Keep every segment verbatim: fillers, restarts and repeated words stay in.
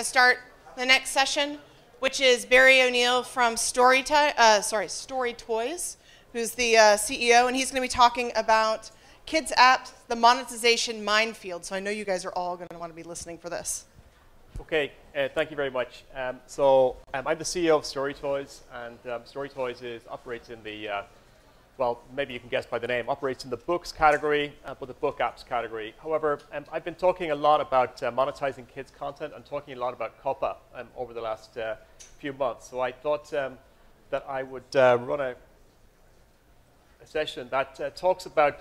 going to start the next session, which is Barry O'Neill from Story, uh, sorry, Story Toys, who's the uh, C E O, and he's going to be talking about kids apps, the monetization minefield. So I know you guys are all going to want to be listening for this. Okay, uh, thank you very much. Um, so um, I'm the C E O of Story Toys, and um, Story Toys is, operates in the, uh, well, maybe you can guess by the name, operates in the books category, uh, but the book apps category. However, um, I've been talking a lot about uh, monetizing kids' content and talking a lot about COPPA um, over the last uh, few months. So I thought um, that I would uh, run a, a session that uh, talks about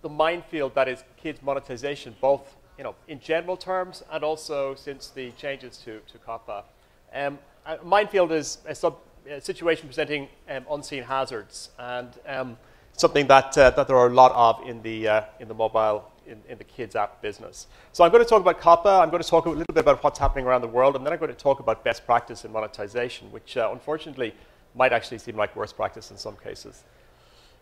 the minefield that is kids' monetization, both you know, in general terms, and also since the changes to, to COPPA. Um, uh, minefield is a, sub, a situation presenting um, unseen hazards, and um, something that, uh, that there are a lot of in the, uh, in the mobile, in, in the kids app business. So I'm going to talk about COPPA, I'm going to talk a little bit about what's happening around the world, and then I'm going to talk about best practice in monetization, which uh, unfortunately might actually seem like worst practice in some cases.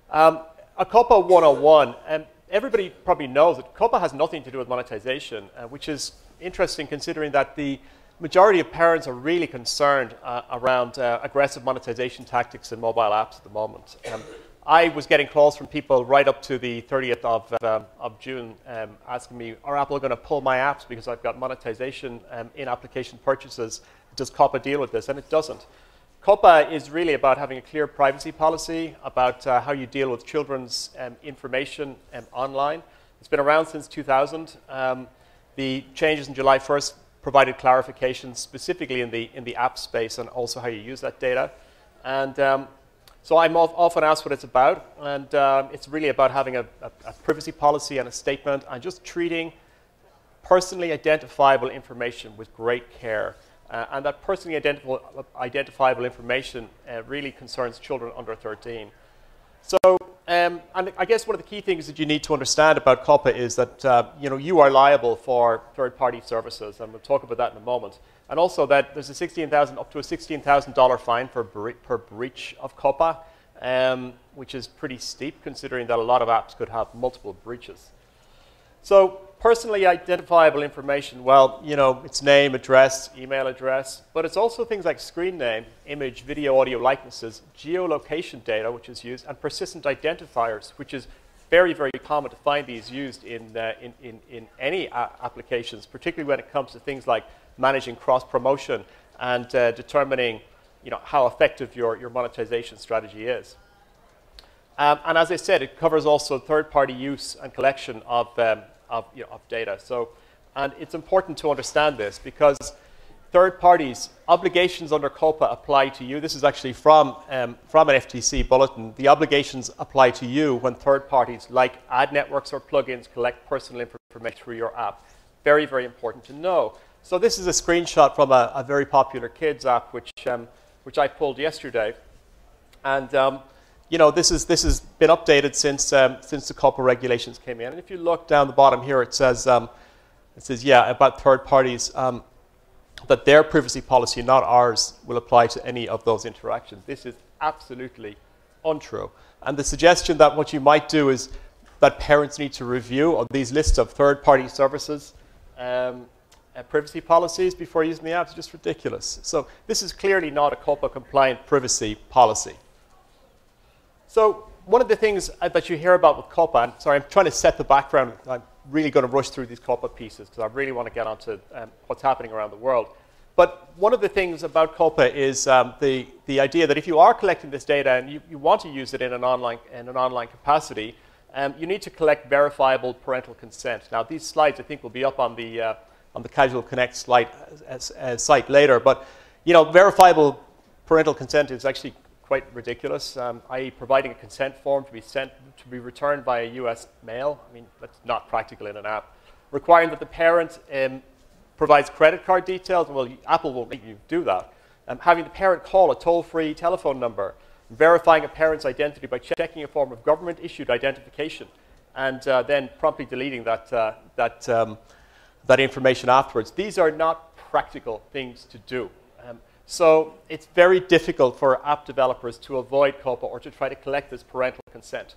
Um, a COPPA one oh one. Um, Everybody probably knows that COPPA has nothing to do with monetization, uh, which is interesting considering that the majority of parents are really concerned uh, around uh, aggressive monetization tactics in mobile apps at the moment. Um, I was getting calls from people right up to the thirtieth of, um, of June um, asking me, are Apple going to pull my apps because I've got monetization um, in application purchases? Does COPPA deal with this? And it doesn't. COPPA is really about having a clear privacy policy, about uh, how you deal with children's um, information um, online. It's been around since two thousand. Um, the changes in July first provided clarifications specifically in the, in the app space and also how you use that data. And um, so I'm often asked what it's about, and um, it's really about having a, a, a privacy policy and a statement and just treating personally identifiable information with great care. Uh, and that personally identifiable, identifiable information uh, really concerns children under thirteen. So, um, and I guess one of the key things that you need to understand about COPPA is that uh, you know, you are liable for third-party services, and we'll talk about that in a moment. And also that there's a sixteen thousand up to a sixteen thousand dollar fine per, bre per breach of COPPA, um, which is pretty steep considering that a lot of apps could have multiple breaches. So. Personally identifiable information, well, you know, it's name, address, email address, but it's also things like screen name, image, video, audio likenesses, geolocation data, which is used, and persistent identifiers, which is very, very common to find these used in, uh, in, in, in any applications, particularly when it comes to things like managing cross-promotion and uh, determining, you know, how effective your, your monetization strategy is. Um, and as I said, it covers also third-party use and collection of um, Of, you know, of data. So, and it's important to understand this because third parties, obligations under COPPA apply to you. This is actually from, um, from an F T C bulletin. The obligations apply to you when third parties like ad networks or plugins collect personal information through your app. Very, very important to know. So this is a screenshot from a, a very popular kids app, which, um, which I pulled yesterday. And um, you know, this is this has been updated since um, since the COPPA regulations came in. And if you look down the bottom here, it says um, it says yeah about third parties um, that their privacy policy, not ours, will apply to any of those interactions. This is absolutely untrue. And the suggestion that what you might do is that parents need to review these lists of third-party services, um, uh, privacy policies before using the app is just ridiculous. So this is clearly not a COPPA-compliant privacy policy. So one of the things that you hear about with COPPA, and sorry, I'm trying to set the background. I'm really going to rush through these COPPA pieces because I really want to get onto um, what's happening around the world. But one of the things about COPPA is um, the, the idea that if you are collecting this data and you, you want to use it in an online, in an online capacity, um, you need to collect verifiable parental consent. Now, these slides, I think, will be up on the, uh, on the Casual Connect slide, as, as site later. But, you know, verifiable parental consent is actually quite ridiculous, um, that is providing a consent form to be sent to be returned by a U S mail. I mean, that's not practical in an app. Requiring that the parent um, provides credit card details. Well, Apple won't let you do that. Um, having the parent call a toll-free telephone number. Verifying a parent's identity by checking a form of government-issued identification, and uh, then promptly deleting that uh, that um, that information afterwards. These are not practical things to do. Um, So it's very difficult for app developers to avoid COPPA or to try to collect this parental consent.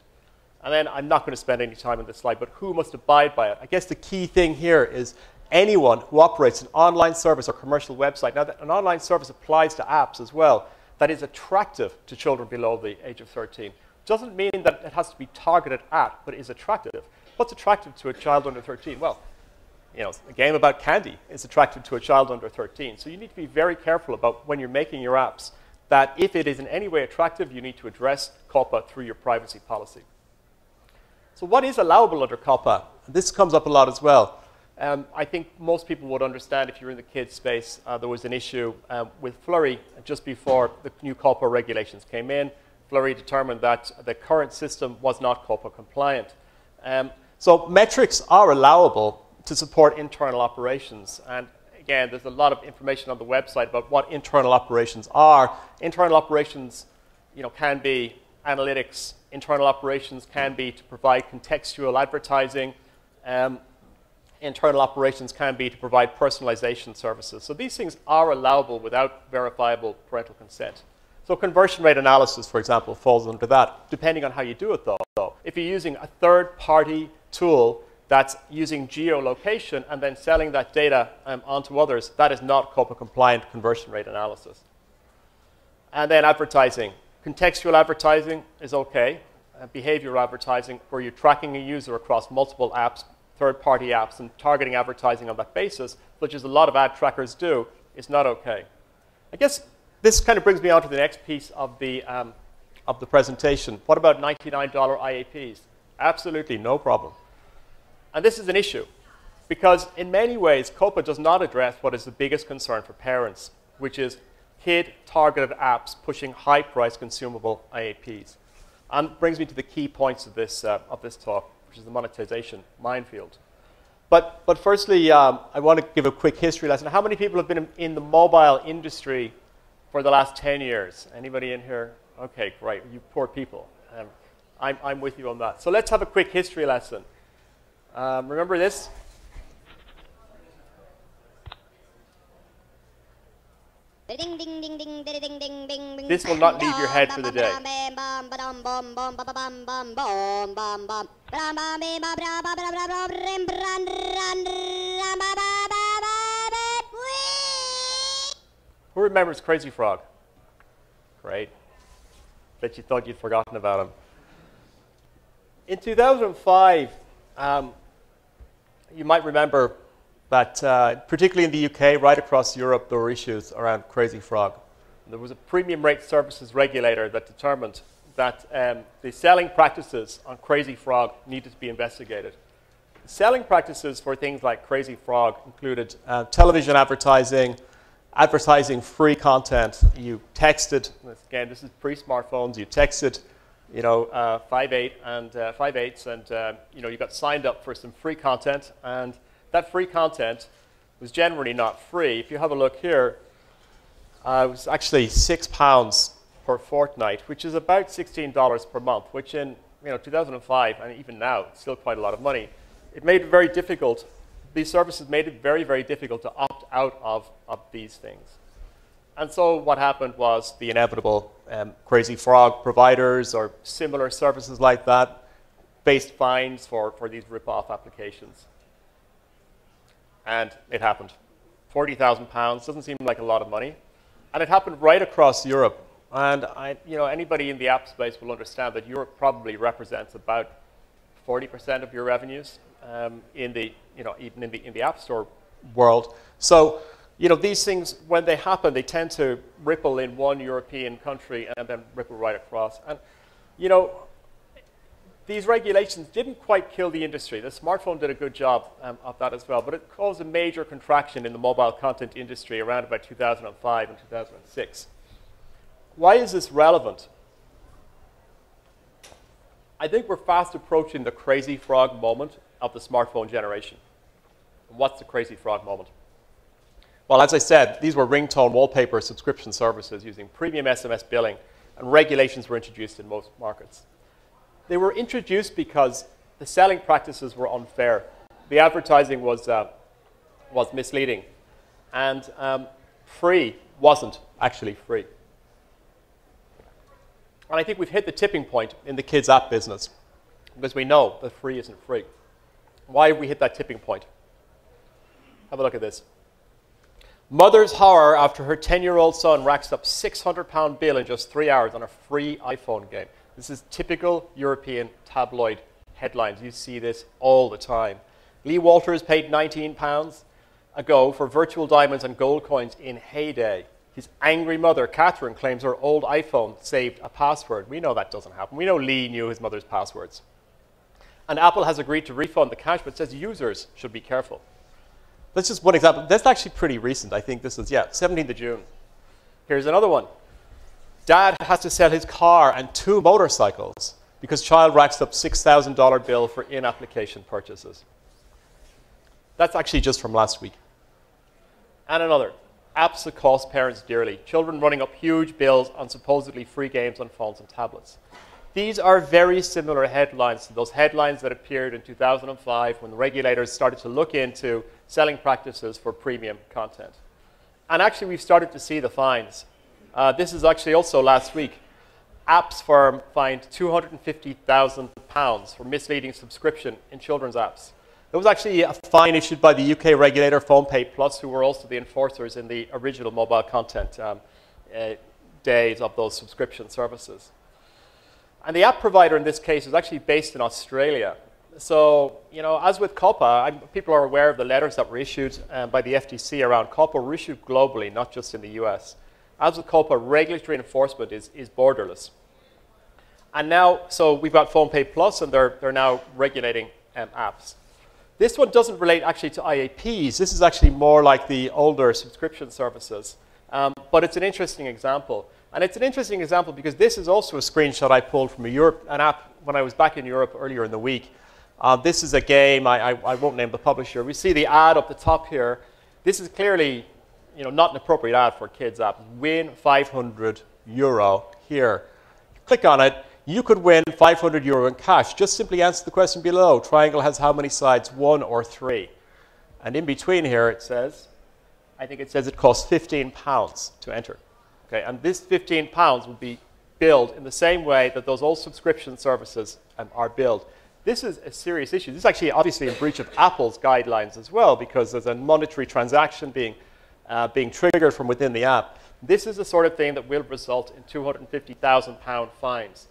And then I'm not going to spend any time on this slide, but who must abide by it? I guess the key thing here is anyone who operates an online service or commercial website. Now, that an online service applies to apps as well, that is attractive to children below the age of thirteen. Doesn't mean that it has to be targeted at, but it is attractive. What's attractive to a child under thirteen? Well, you know, a game about candy is attractive to a child under thirteen. So you need to be very careful about when you're making your apps that if it is in any way attractive, you need to address COPPA through your privacy policy. So what is allowable under COPPA? This comes up a lot as well. Um, I think most people would understand if you're in the kids space, uh, there was an issue uh, with Flurry just before the new COPPA regulations came in. Flurry determined that the current system was not COPPA compliant. Um, so metrics are allowable to support internal operations. And again, there's a lot of information on the website about what internal operations are. Internal operations, you know, can be analytics. Internal operations can be to provide contextual advertising. Um, internal operations can be to provide personalization services. So these things are allowable without verifiable parental consent. So conversion rate analysis, for example, falls under that, depending on how you do it, though. If you're using a third-party tool that's using geolocation and then selling that data um, onto others, that is not COPPA-compliant conversion rate analysis. And then advertising. Contextual advertising is okay. Uh, behavioral advertising, where you're tracking a user across multiple apps, third-party apps, and targeting advertising on that basis, which is a lot of ad trackers do, is not okay. I guess this kind of brings me on to the next piece of the, um, of the presentation. What about ninety-nine dollar I A Ps? Absolutely no problem. And this is an issue, because in many ways, COPPA does not address what is the biggest concern for parents, which is kid-targeted apps pushing high-priced consumable I A Ps. And brings me to the key points of this, uh, of this talk, which is the monetization minefield. But, but firstly, um, I want to give a quick history lesson. How many people have been in, in the mobile industry for the last ten years? Anybody in here? Okay, great. You poor people. Um, I'm, I'm with you on that. So let's have a quick history lesson. Um, remember this? This will not leave your head for the day. Who remembers Crazy Frog? Great. Bet you thought you'd forgotten about him. In two thousand five, um, you might remember that, uh, particularly in the U K, right across Europe, there were issues around Crazy Frog. There was a premium rate services regulator that determined that um, the selling practices on Crazy Frog needed to be investigated. The selling practices for things like Crazy Frog included uh, television advertising, advertising free content. You texted, again, this is pre-smartphones, you texted, you know, uh, five eight and uh, five eights, and uh, you know, you got signed up for some free content, and that free content was generally not free. If you have a look here, uh, it was actually six pounds per fortnight, which is about sixteen dollars per month, which in, you know, two thousand five and even now, it's still quite a lot of money. It made it very difficult. These services made it very, very difficult to opt out of of these things. And so what happened was the inevitable um, Crazy Frog providers or similar services like that faced fines for, for these rip-off applications. And it happened. forty thousand pounds doesn't seem like a lot of money. And it happened right across Europe. And I, you know, anybody in the app space will understand that Europe probably represents about forty percent of your revenues um, in the, you know, even in the, in the app store world. So, you know, these things, when they happen, they tend to ripple in one European country and then ripple right across. And, you know, these regulations didn't quite kill the industry. The smartphone did a good job um, of that as well, but it caused a major contraction in the mobile content industry around about two thousand five and two thousand six. Why is this relevant? I think we're fast approaching the Crazy Frog moment of the smartphone generation. What's the Crazy Frog moment? Well, as I said, these were ringtone wallpaper subscription services using premium S M S billing, and regulations were introduced in most markets. They were introduced because the selling practices were unfair. The advertising was, uh, was misleading, and um, free wasn't actually free. And I think we've hit the tipping point in the kids' app business, because we know that free isn't free. Why have we hit that tipping point? Have a look at this. Mother's horror after her ten-year-old son racks up six hundred pound bill in just three hours on a free iPhone game. This is typical European tabloid headlines. You see this all the time. Lee Walters paid nineteen pounds ago for virtual diamonds and gold coins in Heyday. His angry mother, Catherine, claims her old iPhone saved a password. We know that doesn't happen. We know Lee knew his mother's passwords. And Apple has agreed to refund the cash, but says users should be careful. That's just one example. That's actually pretty recent. I think this is, yeah, seventeenth of June. Here's another one. Dad has to sell his car and two motorcycles because child racks up six thousand dollar bill for in-application purchases. That's actually just from last week. And another. Apps that cost parents dearly. Children running up huge bills on supposedly free games on phones and tablets. These are very similar headlines to those headlines that appeared in two thousand five when the regulators started to look into selling practices for premium content. And actually, we've started to see the fines. Uh, this is actually also last week. Apps firm fined two hundred fifty thousand pounds for misleading subscription in children's apps. There was actually a fine issued by the U K regulator, PhonePay Plus, who were also the enforcers in the original mobile content um, uh, days of those subscription services. And the app provider in this case is actually based in Australia. So, you know, as with COPPA, I'm, people are aware of the letters that were issued um, by the F T C around COPPA, were issued globally, not just in the U S. As with COPPA, regulatory enforcement is, is borderless. And now, so we've got PhonePay Plus, and they're, they're now regulating um, apps. This one doesn't relate actually to I A Ps. This is actually more like the older subscription services. Um, but it's an interesting example. And it's an interesting example because this is also a screenshot I pulled from a Europe, an app when I was back in Europe earlier in the week. Uh, this is a game. I, I, I won't name the publisher. We see the ad up the top here. This is clearly, you know, not an appropriate ad for a kids app. Win five hundred euro here. You click on it. You could win five hundred euro in cash. Just simply answer the question below. Triangle has how many sides? One or three. And in between here it says, I think it says it costs fifteen pounds to enter. Okay, and this fifteen pounds will be billed in the same way that those old subscription services um, are billed. This is a serious issue. This is actually obviously a breach of Apple's guidelines as well, because there's a monetary transaction being, uh, being triggered from within the app. This is the sort of thing that will result in two hundred fifty thousand pound fines.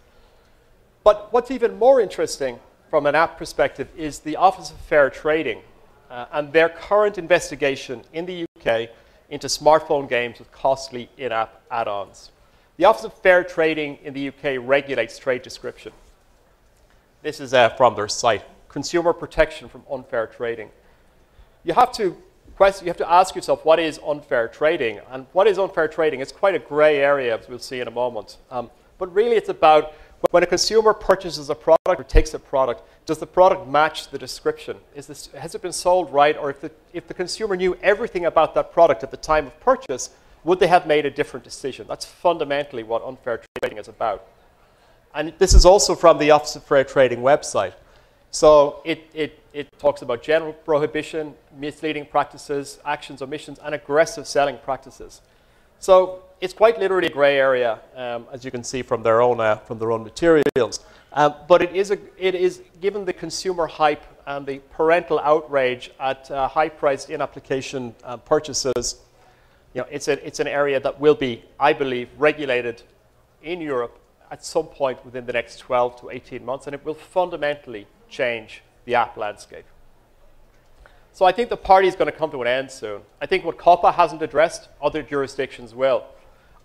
But what's even more interesting from an app perspective is the Office of Fair Trading uh, and their current investigation in the U K into smartphone games with costly in-app add-ons. The Office of Fair Trading in the U K regulates trade description. This is uh, from their site, Consumer Protection from Unfair Trading. You have to question, you have to ask yourself, what is unfair trading? And what is unfair trading? It's quite a gray area, as we'll see in a moment. Um, but really, it's about when a consumer purchases a product or takes a product, does the product match the description? Is this, has it been sold right? Or if the, if the consumer knew everything about that product at the time of purchase, would they have made a different decision? That's fundamentally what unfair trading is about. And this is also from the Office of Fair Trading website. So it, it, it talks about general prohibition, misleading practices, actions, omissions, and aggressive selling practices. So it's quite literally a grey area, um, as you can see from their own, uh, from their own materials. Um, but it is, a, it is, given the consumer hype and the parental outrage at uh, high-priced in-application uh, purchases, you know, it's, a, it's an area that will be, I believe, regulated in Europe at some point within the next twelve to eighteen months, and it will fundamentally change the app landscape. So I think the party is going to come to an end soon. I think what COPPA hasn't addressed, other jurisdictions will.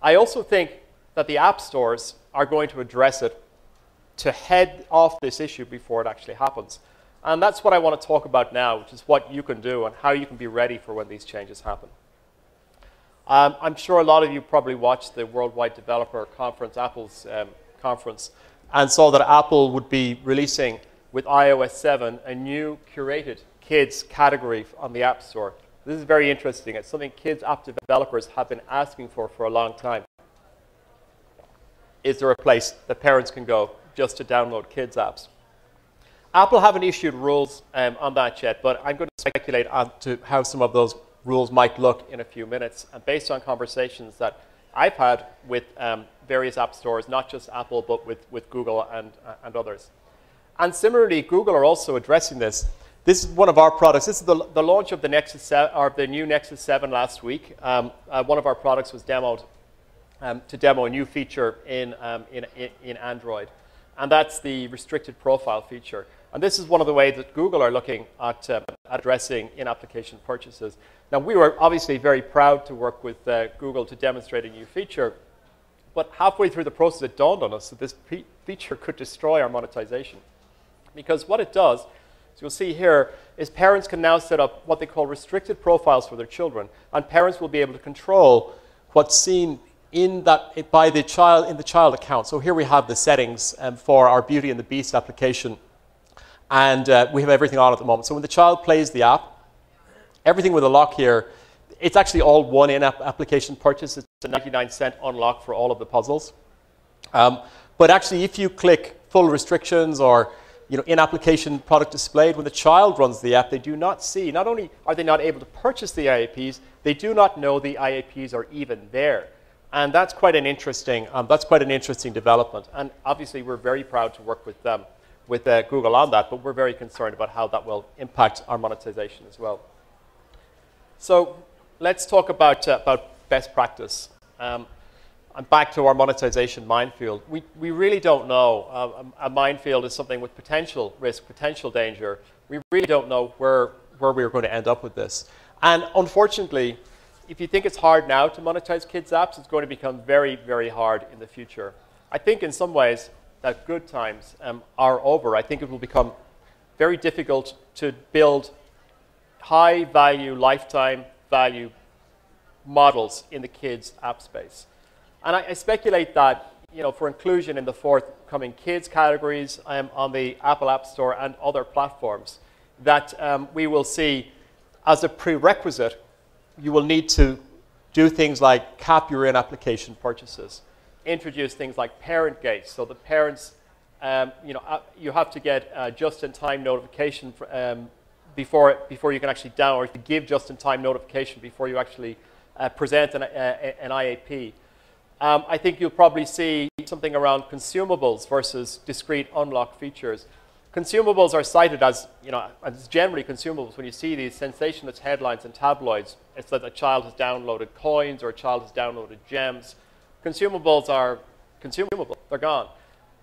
I also think that the app stores are going to address it to head off this issue before it actually happens. And that's what I want to talk about now, which is what you can do and how you can be ready for when these changes happen. Um, I'm sure a lot of you probably watched the Worldwide Developer Conference, Apple's um, conference, and saw that Apple would be releasing with i O S seven a new curated kids category on the App Store. This is very interesting. It's something kids app developers have been asking for for a long time. Is there a place that parents can go just to download kids apps? Apple haven't issued rules um, on that yet, but I'm going to speculate on to how some of those rules might look in a few minutes. And based on conversations that I've had with um, various app stores, not just Apple, but with, with Google and, uh, and others. And similarly, Google are also addressing this. This is one of our products. This is the, the launch of the Nexus seven, or the new Nexus seven last week. Um, uh, one of our products was demoed um, to demo a new feature in, um, in, in Android, and that's the restricted profile feature. And this is one of the ways that Google are looking at uh, addressing in-application purchases. Now, we were obviously very proud to work with uh, Google to demonstrate a new feature, but halfway through the process, it dawned on us that this pe- feature could destroy our monetization, because what it does, so you'll see here, is parents can now set up what they call restricted profiles for their children, and parents will be able to control what's seen in that by the child in the child account. So here we have the settings um, for our Beauty and the Beast application, and uh, we have everything on at the moment. So when the child plays the app, everything with a lock here, it's actually all one in-app application purchase. It's a ninety-nine cent unlock for all of the puzzles. Um, but actually, if you click full restrictions or you know, in-application product displayed, when the child runs the app, they do not see. Not only are they not able to purchase the I A Ps, they do not know the I A Ps are even there, and that's quite an interesting. Um, that's quite an interesting development. And obviously, we're very proud to work with them, with uh, Google on that. But we're very concerned about how that will impact our monetization as well. So let's talk about uh, about best practice. Um, And back to our monetization minefield. We, we really don't know. Uh, a minefield is something with potential risk, potential danger. We really don't know where, where we're going to end up with this. And unfortunately, if you think it's hard now to monetize kids' apps, it's going to become very, very hard in the future. I think in some ways that good times um, are over. I think it will become very difficult to build high value, lifetime value models in the kids' app space. And I, I speculate that, you know, for inclusion in the forthcoming kids categories um, on the Apple App Store and other platforms, that um, we will see as a prerequisite, you will need to do things like cap your in-application purchases, introduce things like parent gates. So the parents, um, you know, uh, you have to get uh, just-in-time notification for, um, before before you can actually download, to give just-in-time notification before you actually uh, present an, uh, an I A P. Um, I think you'll probably see something around consumables versus discrete unlock features. Consumables are cited as, you know, as generally consumables. When you see these sensationalist headlines in tabloids, it's that a child has downloaded coins or a child has downloaded gems. Consumables are consumable. They're gone.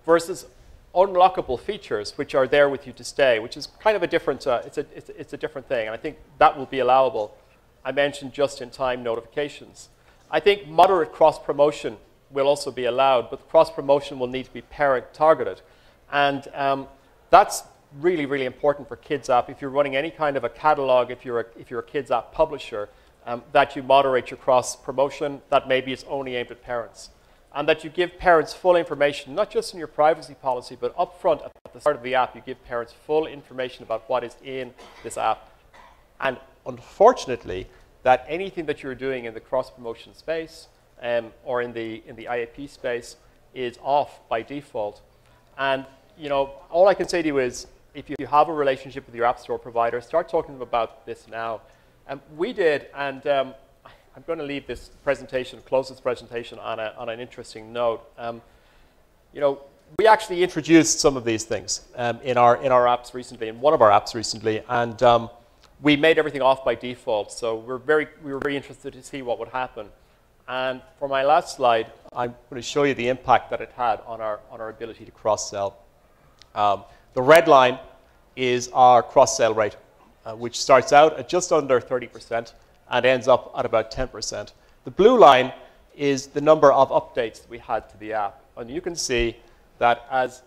Versus unlockable features, which are there with you to stay, which is kind of a different, uh, it's, a, it's, it's a different thing. And I think that will be allowable. I mentioned just-in-time notifications. I think moderate cross-promotion will also be allowed, but cross-promotion will need to be parent-targeted. And um, that's really, really important for Kids App. If you're running any kind of a catalog, if you're a, if you're a Kids App publisher, um, that you moderate your cross-promotion, that maybe it's only aimed at parents. And that you give parents full information, not just in your privacy policy, but up front at the start of the app, you give parents full information about what is in this app. And unfortunately, that anything that you're doing in the cross-promotion space um, or in the, in the I A P space is off by default. And, you know, all I can say to you is, if you have a relationship with your App Store provider, start talking to them about this now. Um, we did, and um, I'm going to leave this presentation, close this presentation on, a, on an interesting note. Um, you know, we actually introduced some of these things um, in, our, in our apps recently, in one of our apps recently, and um, we made everything off by default, so we're very, we were very interested to see what would happen. And for my last slide, I'm going to show you the impact that it had on our, on our ability to cross-sell. Um, the red line is our cross-sell rate, uh, which starts out at just under thirty percent and ends up at about ten percent. The blue line is the number of updates that we had to the app. And you can see that as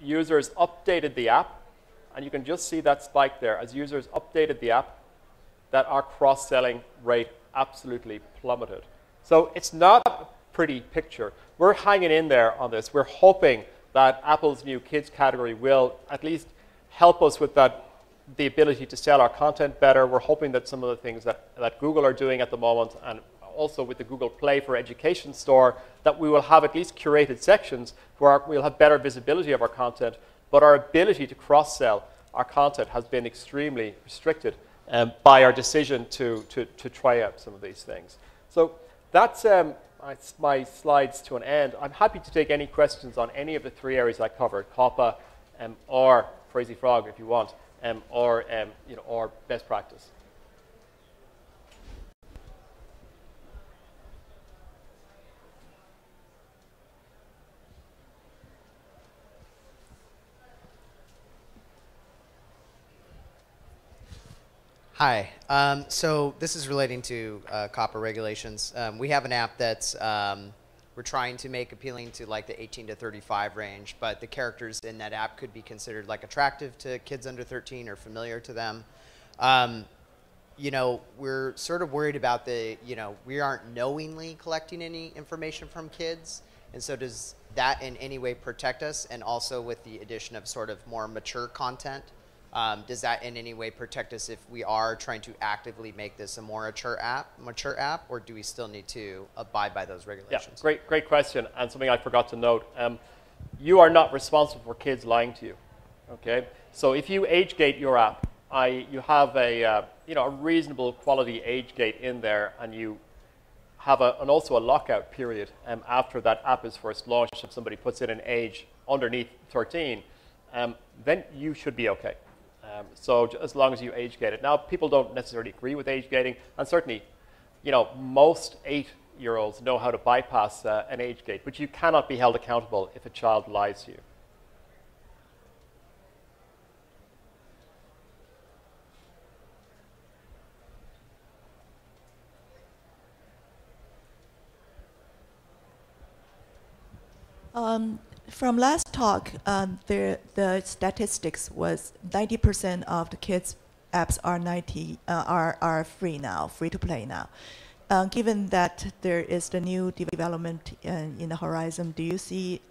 users updated the app, and you can just see that spike there. As users updated the app, that our cross-selling rate absolutely plummeted. So it's not a pretty picture. We're hanging in there on this. We're hoping that Apple's new kids category will at least help us with that, the ability to sell our content better. We're hoping that some of the things that, that Google are doing at the moment, and also with the Google Play for Education store, that we will have at least curated sections where we'll have better visibility of our content. But our ability to cross-sell our content has been extremely restricted um, by our decision to, to, to try out some of these things. So that's um, my slides to an end. I'm happy to take any questions on any of the three areas I covered, COPPA um, or Crazy Frog if you want. um, or um, you know, or best practice. Hi. Um, so this is relating to uh, COPPA regulations. Um, we have an app that's um, we're trying to make appealing to like the eighteen to thirty-five range, but the characters in that app could be considered like attractive to kids under thirteen or familiar to them. Um, you know, we're sort of worried about the, you know, we aren't knowingly collecting any information from kids, and so does that in any way protect us? And also with the addition of sort of more mature content. Um, does that in any way protect us if we are trying to actively make this a more mature app, mature app, or do we still need to abide by those regulations? Yeah, great, great question, and something I forgot to note. Um, you are not responsible for kids lying to you. Okay, so if you age gate your app, I, you have a uh, you know a reasonable quality age gate in there, and you have a, and also a lockout period um, after that app is first launched. If somebody puts in an age underneath thirteen, um, then you should be okay. Um, so as long as you age gate it. Now, people don't necessarily agree with age gating, and certainly, you know, most eight-year-olds know how to bypass uh, an age gate, but you cannot be held accountable if a child lies to you. Um. From last talk, um, the, the statistics was ninety percent of the kids' apps are ninety uh, are are free now, free to play now. Uh, given that there is the new development in, in the horizon, do you see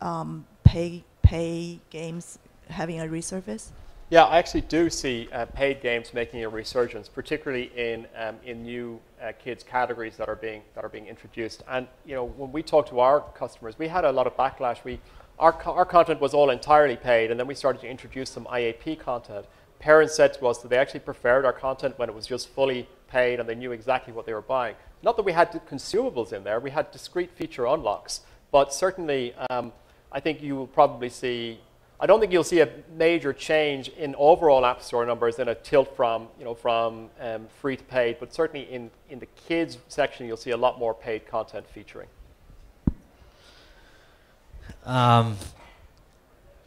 um, pay pay games having a resurface? Yeah, I actually do see uh, paid games making a resurgence, particularly in um, in new uh, kids categories that are being that are being introduced. And you know, when we talked to our customers, we had a lot of backlash. We our co our content was all entirely paid, and then we started to introduce some I A P content. Parents said to us that they actually preferred our content when it was just fully paid and they knew exactly what they were buying. Not that we had consumables in there; we had discrete feature unlocks. But certainly, um, I think you will probably see. I don't think you'll see a major change in overall App Store numbers and a tilt from, you know, from um, free to paid, but certainly in, in the kids section, you'll see a lot more paid content featuring. Um,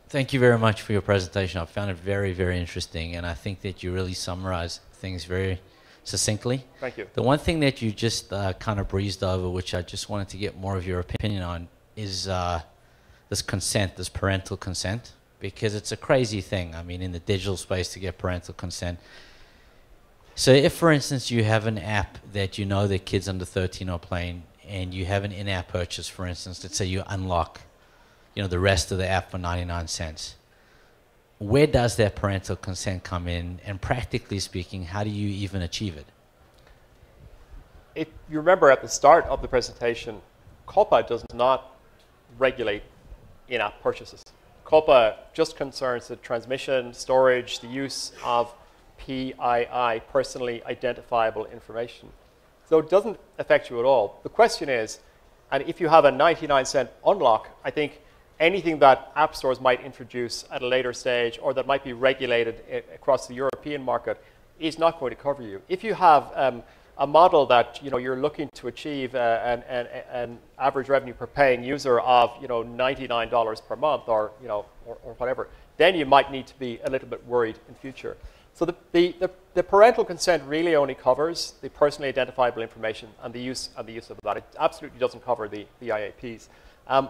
thank you very much for your presentation. I found it very, very interesting, and I think that you really summarized things very succinctly. Thank you. The one thing that you just uh, kind of breezed over, which I just wanted to get more of your opinion on, is uh, this consent, this parental consent. Because it's a crazy thing, I mean, in the digital space to get parental consent. So if, for instance, you have an app that you know that kids under thirteen are playing, and you have an in-app purchase, for instance, let's say you unlock, you know, the rest of the app for ninety-nine cents. Where does that parental consent come in? And practically speaking, how do you even achieve it? If you remember at the start of the presentation, COPPA does not regulate in-app purchases. COPPA just concerns the transmission, storage, the use of P I I, personally identifiable information. So it doesn't affect you at all. The question is, and if you have a ninety-nine cent unlock, I think anything that app stores might introduce at a later stage or that might be regulated across the European market is not going to cover you. If you have um, a model that, you know, you're looking to achieve uh, an, an, an average revenue per paying user of, you know, ninety-nine dollars per month or, you know, or, or whatever, then you might need to be a little bit worried in future. So the, the, the, the parental consent really only covers the personally identifiable information and the use, and the use of that. It absolutely doesn't cover the, the I A Ps. Um,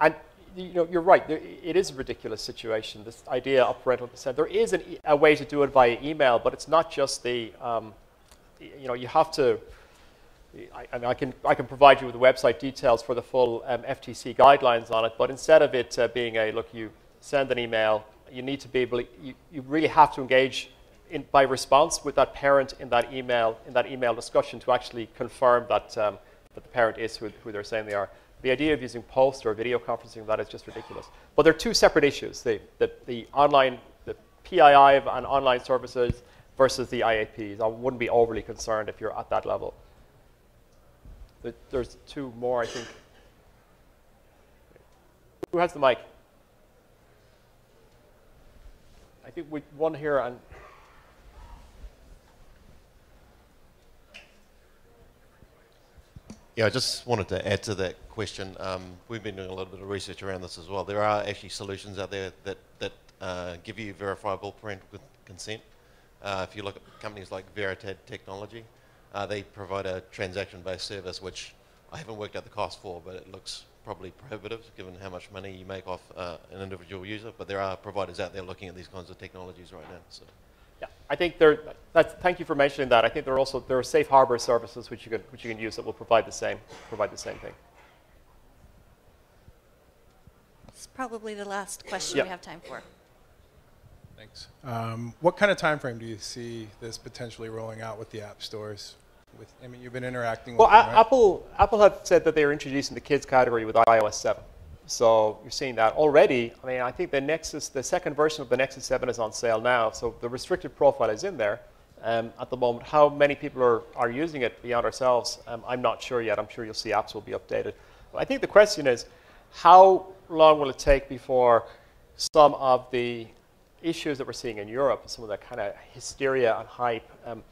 and, you know, you're right. It is a ridiculous situation, this idea of parental consent. There is an, a way to do it via email, but it's not just the... Um, you know, you have to, I, I, mean, I, can, I can provide you with the website details for the full um, F T C guidelines on it, but instead of it uh, being a, look, you send an email, you need to be able, to, you, you really have to engage in, by response with that parent in that email, in that email discussion to actually confirm that, um, that the parent is who, who they're saying they are. The idea of using post or video conferencing, that is just ridiculous. But there are two separate issues, the, the, the online, the P I I and online services, versus the I A Ps. I wouldn't be overly concerned if you're at that level. But there's two more, I think. Who has the mic? I I think we one here on. Yeah, I just wanted to add to that question. Um, we've been doing a little bit of research around this as well. There are actually solutions out there that, that uh, give you verifiable parental consent. Uh, if you look at companies like Veritad Technology, uh, they provide a transaction-based service, which I haven't worked out the cost for, but it looks probably prohibitive given how much money you make off uh, an individual user. But there are providers out there looking at these kinds of technologies right now. So. Yeah, I think there. That's, thank you for mentioning that. I think there are also there are safe harbor services which you can which you can use that will provide the same provide the same thing. It's probably the last question yeah. we have time for. Thanks. Um, what kind of time frame do you see this potentially rolling out with the app stores? With I mean, you've been interacting. Well, with them, right? Apple Apple have said that they are introducing the kids category with i O S seven. So you're seeing that already. I mean, I think the Nexus, the second version of the Nexus seven is on sale now. So the restricted profile is in there um, at the moment. How many people are, are using it beyond ourselves? Um, I'm not sure yet. I'm sure you'll see apps will be updated. But I think the question is, how long will it take before some of the issues that we're seeing in Europe, some of that kind of hysteria and hype, um,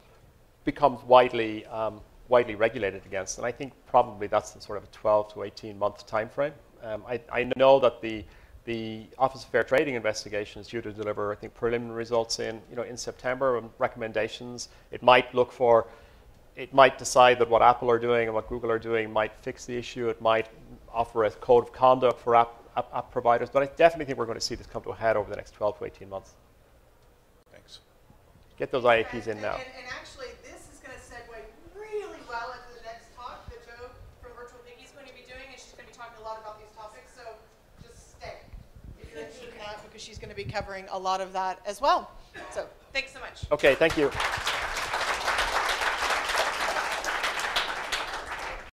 becomes widely um, widely regulated against? And I think probably that's the sort of a twelve to eighteen month time frame. Um, I, I know that the the Office of Fair Trading investigation is due to deliver, I think, preliminary results in you know in September and recommendations. It might look for, it might decide that what Apple are doing and what Google are doing might fix the issue. It might offer a code of conduct for app app, app providers. But I definitely think we're going to see this come to a head over the next twelve to eighteen months. Thanks. Get those I A Ps in now. And, and actually, she's going to be covering a lot of that as well. So thanks so much. Okay, thank you.